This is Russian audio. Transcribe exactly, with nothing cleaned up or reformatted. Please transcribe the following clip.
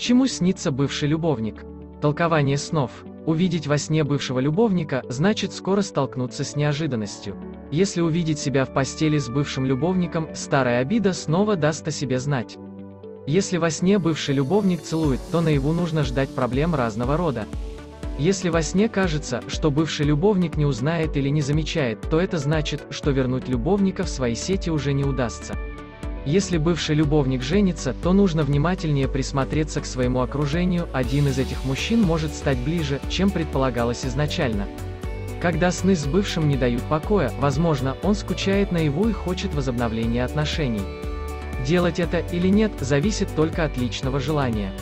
Чему снится бывший любовник? Толкование снов. Увидеть во сне бывшего любовника значит скоро столкнуться с неожиданностью. Если увидеть себя в постели с бывшим любовником, старая обида снова даст о себе знать. Если во сне бывший любовник целует, то наяву нужно ждать проблем разного рода. Если во сне кажется, что бывший любовник не узнает или не замечает, то это значит, что вернуть любовника в свои сети уже не удастся. Если бывший любовник женится, то нужно внимательнее присмотреться к своему окружению, один из этих мужчин может стать ближе, чем предполагалось изначально. Когда сны с бывшим не дают покоя, возможно, он скучает наяву и хочет возобновления отношений. Делать это или нет, зависит только от личного желания.